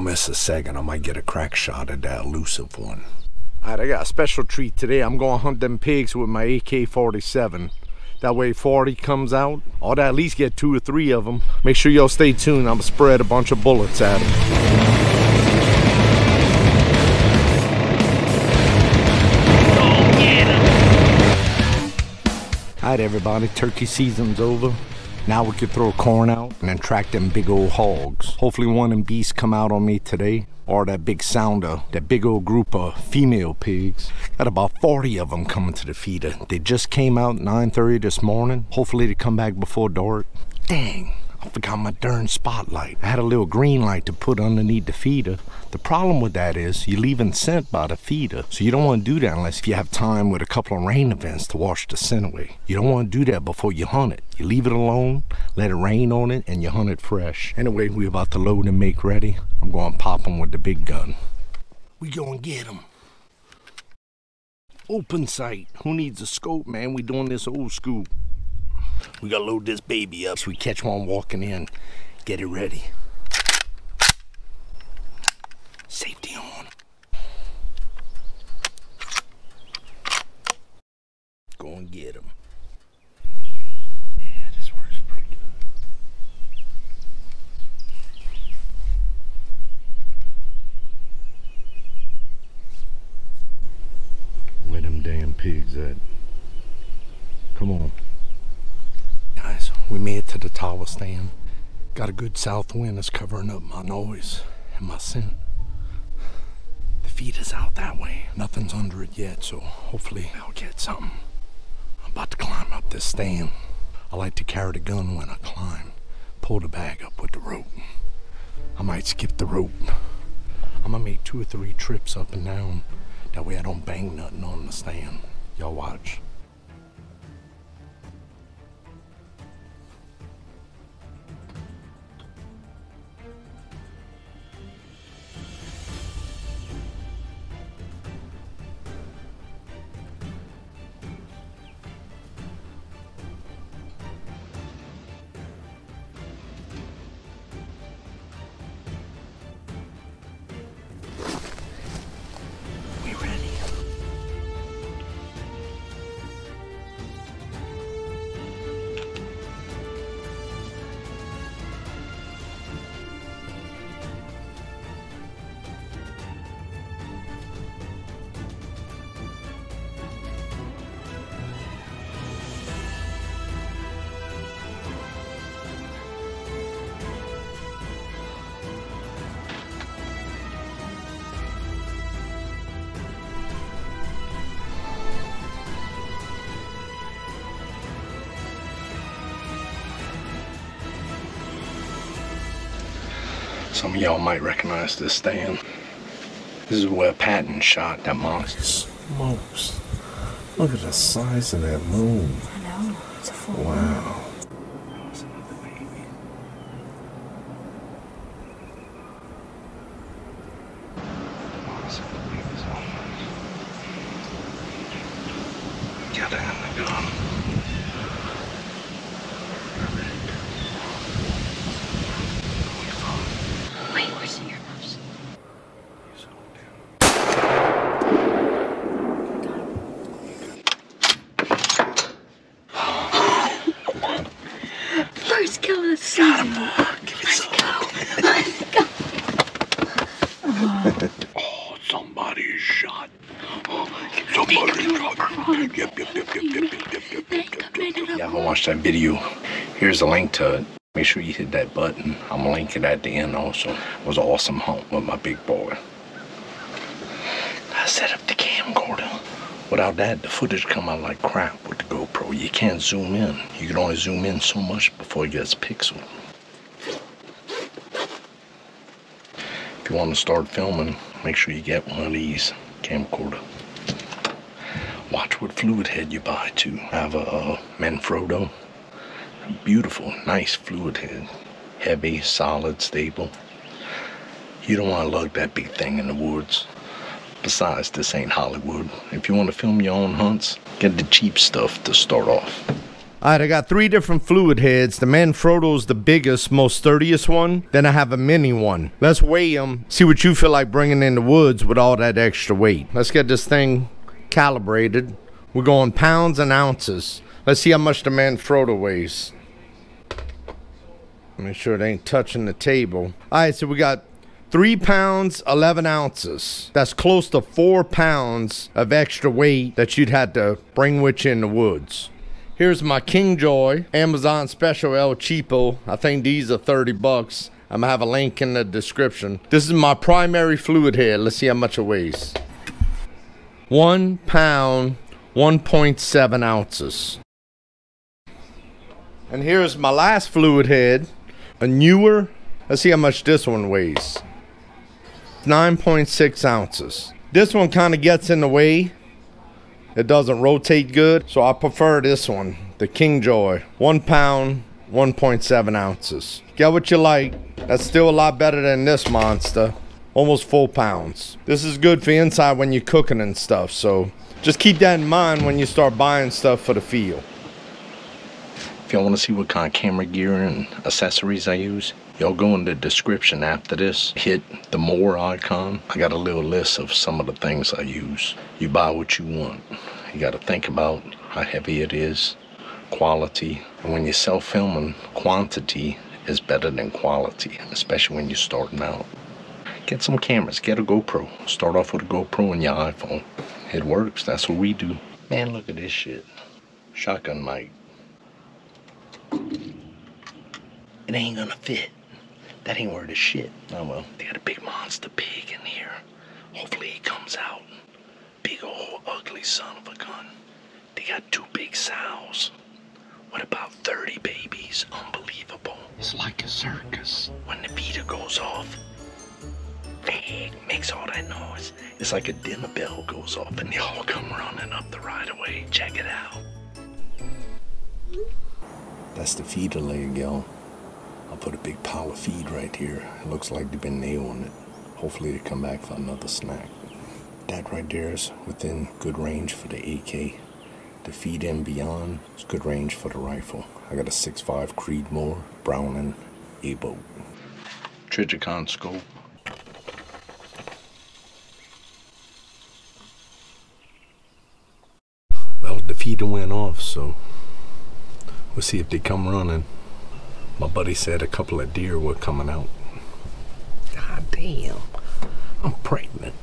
don't miss a second. I might get a crack shot at that elusive one. All right, I got a special treat today. I'm going to hunt them pigs with my AK-47. That way 40 comes out. I'll at least get 2 or 3 of them. Make sure y'all stay tuned. I'm going to spread a bunch of bullets at them. All right, everybody, turkey season's over. Now we can throw corn out and then track them big old hogs. Hopefully one of them beasts come out on me today, or that big sounder, that big old group of female pigs. Got about 40 of them coming to the feeder. They just came out at 9:30 this morning. Hopefully they come back before dark. Dang, I forgot my darn spotlight. I had a little green light to put underneath the feeder. The problem with that is you're leaving scent by the feeder, so you don't want to do that unless you have time with a couple of rain events to wash the scent away. You don't want to do that before you hunt it. You leave it alone, let it rain on it, and you hunt it fresh. Anyway, we're about to load and make ready. I'm going to pop them with the big gun. We going to get them. Open sight. Who needs a scope, man? We doing this old school. We got to load this baby up so we catch one walking in. Get it ready. Safety on. Go and get him. Yeah, this works pretty good. Where them damn pigs at? Come on. Guys, we made it to the tower stand. Got a good south wind that's covering up my noise and my scent. Feed us out that way. Nothing's under it yet, so hopefully I'll get something. I'm about to climb up this stand. I like to carry the gun when I climb. Pull the bag up with the rope. I might skip the rope. I'm gonna make 2 or 3 trips up and down. That way I don't bang nothing on the stand. Y'all watch. Some of y'all might recognize this stand. This is where Patton shot that monster. Smokes. Look at the size of that moon. I know. It's a full moon. Wow. There's another baby. Get in the gun. Watch that video. Here's the link to it. Make sure you hit that button. I'm linking at the end also. It was an awesome hunt with my big boy. I set up the camcorder. Without that, the footage come out like crap with the GoPro. You can't zoom in. You can only zoom in so much before it gets pixeled. If you want to start filming, make sure you get one of these camcorder. Watch what fluid head you buy too. I have a Manfrotto. Beautiful, nice fluid head. Heavy, solid, stable. You don't want to lug that big thing in the woods. Besides, this ain't Hollywood. If you want to film your own hunts, get the cheap stuff to start off. Alright, I got three different fluid heads. The Manfrotto's the biggest, most sturdiest one. Then I have a mini one. Let's weigh them. See what you feel like bringing in the woods with all that extra weight. Let's get this thing calibrated. We're going pounds and ounces. Let's see how much the Manfrotto weighs. Make sure it ain't touching the table. Alright, so we got 3 pounds 11 ounces. That's close to 4 pounds of extra weight that you'd have to bring with you in the woods. Here's my King Joy Amazon Special El Cheapo. I think these are 30 bucks. I'm gonna have a link in the description. This is my primary fluid head. Let's see how much it weighs. 1 pound, 1.7 ounces. And here's my last fluid head, a newer. Let's see how much this one weighs. 9.6 ounces. This one kind of gets in the way. It doesn't rotate good, so I prefer this one, the King Joy. 1 pound, 1.7 ounces. Get what you like. That's still a lot better than this monster. Almost 4 pounds. This is good for inside when you're cooking and stuff, so just keep that in mind when you start buying stuff for the field. If y'all want to see what kind of camera gear and accessories I use, y'all go in the description after this. Hit the more icon. I got a little list of some of the things I use. You buy what you want. You got to think about how heavy it is, quality. And when you're self-filming, quantity is better than quality, especially when you're starting out. Get some cameras. Get a GoPro. Start off with a GoPro and your iPhone. It works. That's what we do. Man, look at this shit. Shotgun mic. It ain't gonna fit. That ain't worth a shit. Oh well. They got a big monster pig in here. Hopefully he comes out. Big old ugly son of a gun. They got 2 big sows. What about 30 babies? Unbelievable. It's like a circus. When the beater goes off, pig makes all that noise. It's like a dinner bell goes off and they all come running up the right of way. Check it out. That's the feeder leg, y'all. I'll put a big pile of feed right here. It looks like they've been nailing it. Hopefully they come back for another snack. That right there is within good range for the AK. The feed and beyond is good range for the rifle. I got a 6.5 Creedmoor, Browning, A-Boat. Trijicon scope. Well, the feeder went off, so we'll see if they come running. My buddy said a couple of deer were coming out. God damn, I'm pregnant.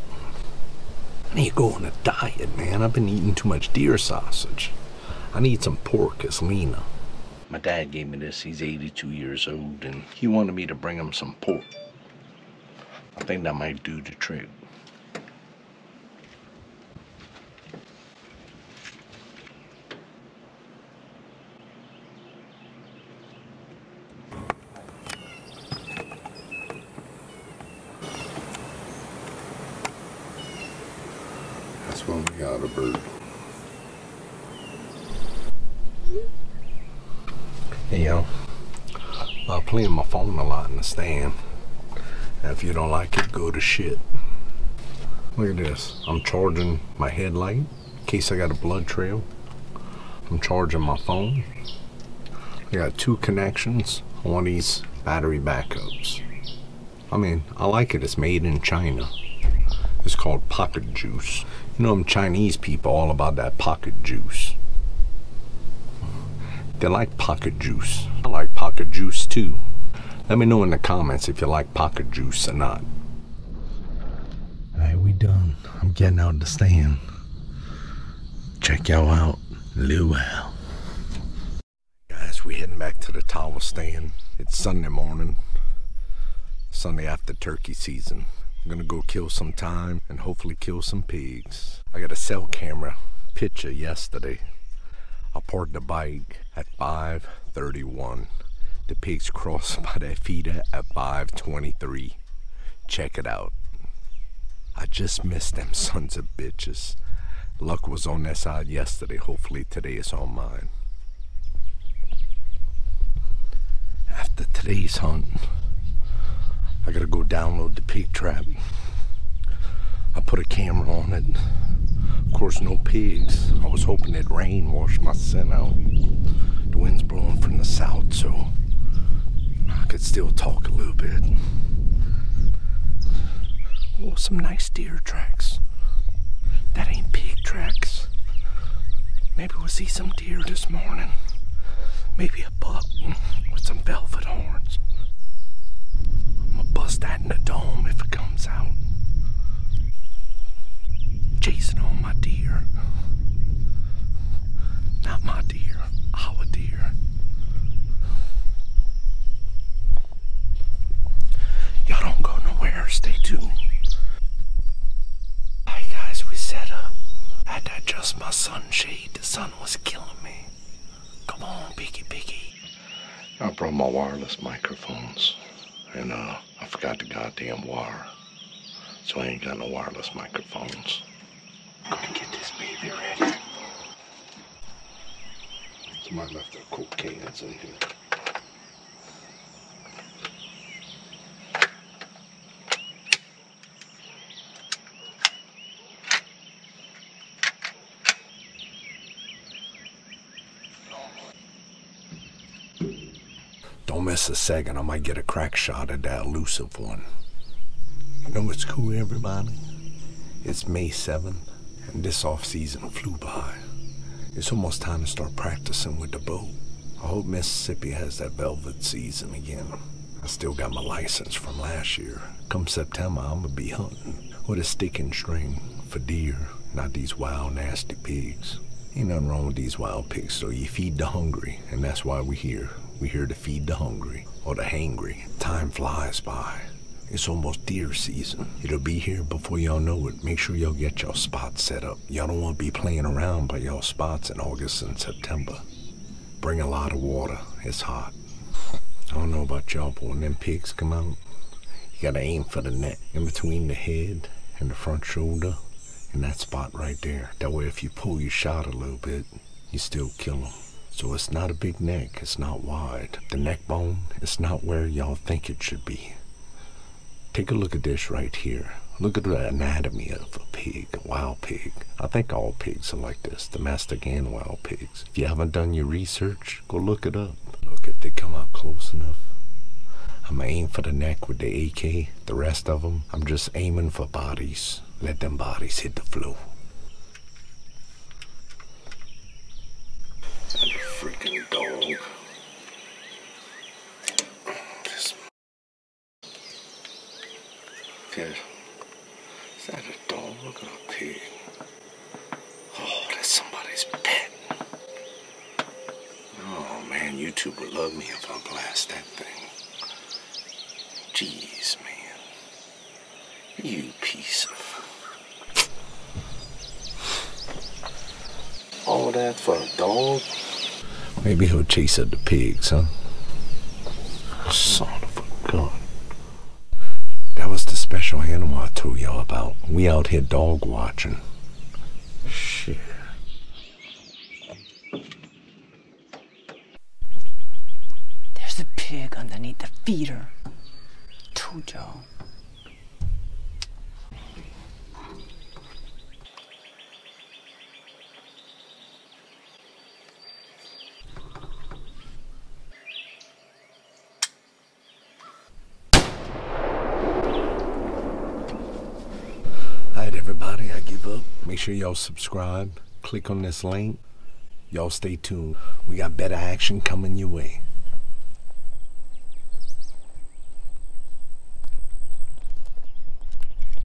I need to go on a diet, man. I've been eating too much deer sausage. I need some pork, it's leaner. My dad gave me this, he's 82 years old, and he wanted me to bring him some pork. I think that might do the trick. When we got a bird. Hey y'all, I play on my phone a lot in the stand. And if you don't like it, go to shit. Look at this. I'm charging my headlight in case I got a blood trail. I'm charging my phone. I got 2 connections on one of these battery backups. I mean, I like it. It's made in China. It's called Pocket Juice. You know them Chinese people all about that pocket juice. They like pocket juice. I like pocket juice too. Let me know in the comments if you like pocket juice or not. Alright, we done. I'm getting out of the stand. Check y'all out. Luau. Guys, we heading back to the tower stand. It's Sunday morning. Sunday after turkey season. I'm gonna go kill some time and hopefully kill some pigs. I got a cell camera picture yesterday. I parked the bike at 5:31. The pigs crossed by that feeder at 5:23. Check it out. I just missed them sons of bitches. Luck was on their side yesterday. Hopefully today it's on mine. After today's hunt, I gotta go download the pig trap. I put a camera on it. Of course, no pigs. I was hoping that rain washed my scent out. the wind's blowing from the south, so I could still talk a little bit. Oh, some nice deer tracks. That ain't pig tracks. Maybe we'll see some deer this morning. Maybe a buck with some velvet horns. I'm gonna bust that in the dome if it comes out. Chasing on my deer. Not my deer, our deer. Y'all don't go nowhere, stay tuned. Hi guys, we set up. I had to adjust my sunshade, the sun was killing me. Come on, piggy. I brought my wireless microphones, and I forgot the goddamn wire. So I ain't got no wireless microphones. Go and get this baby ready. Somebody left their Coke cans in here. Don't miss a second, I might get a crack shot at that elusive one. You know what's cool, everybody? It's May 7th, and this off-season flew by. It's almost time to start practicing with the boat. I hope Mississippi has that velvet season again. I still got my license from last year. Come September, I'm gonna be hunting with a stick and string for deer, not these wild, nasty pigs. Ain't nothing wrong with these wild pigs, so you feed the hungry, and that's why we're here. We're here to feed the hungry, or the hangry. Time flies by. It's almost deer season. It'll be here before y'all know it. Make sure y'all get y'all spots set up. Y'all don't want to be playing around by y'all spots in August and September. Bring a lot of water. It's hot. I don't know about y'all, but when them pigs come out, you gotta aim for the neck, in between the head and the front shoulder, in that spot right there. That way if you pull your shot a little bit, you still kill them. So it's not a big neck, it's not wide. The neck bone, it's not where y'all think it should be. Take a look at this right here. Look at the anatomy of a pig, a wild pig. I think all pigs are like this, domestic and wild pigs. If you haven't done your research, go look it up. Look, if they come out close enough, I'm aiming for the neck with the AK. The rest of them, I'm just aiming for bodies. Let them bodies hit the floor. Freaking dog. Is that a dog? Look at a pig. Oh, that's somebody's pet. Oh man, YouTube would love me if I blast that thing. Jeez, man. You piece of... All that for a dog? Maybe he'll chase at the pigs, huh? Son of a gun. That was the special animal I told y'all about. We out here dog watching. Shit. There's a pig underneath the feeder. Told y'all. Everybody, I give up. Make sure y'all subscribe, click on this link. Y'all stay tuned. We got better action coming your way.